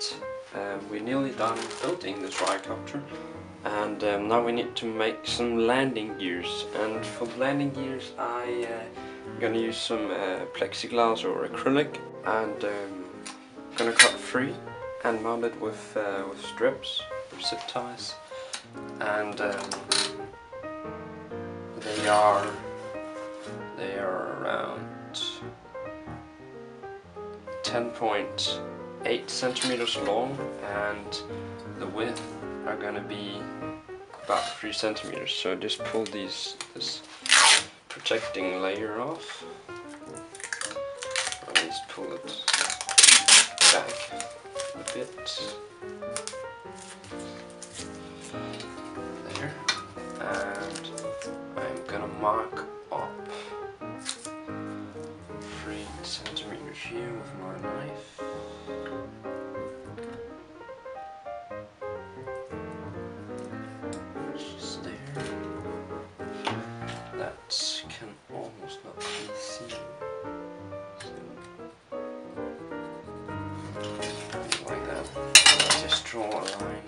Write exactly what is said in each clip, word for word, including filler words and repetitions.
that uh, we're nearly done building the Tricopter, and um, now we need to make some landing gears. And for the landing gears I'm uh, gonna use some uh, plexiglass or acrylic, and um, gonna cut free and mount it with, uh, with strips, with zip ties, and um, they are they are around ten point eight centimeters long, and the width are gonna be about three centimeters. So just pull these this protecting layer off, and just pull it back a bit. There, and I'm gonna mark up three centimeters here with my knife. Just there. That can almost not be seen. So, like that. I'll just draw a line.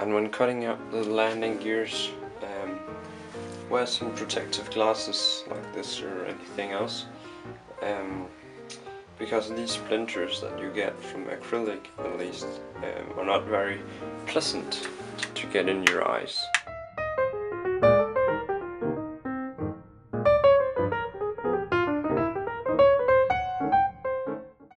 And when cutting up the landing gears, um, wear some protective glasses like this or anything else, um, because these splinters that you get from acrylic, at least, um, are not very pleasant to get in your eyes.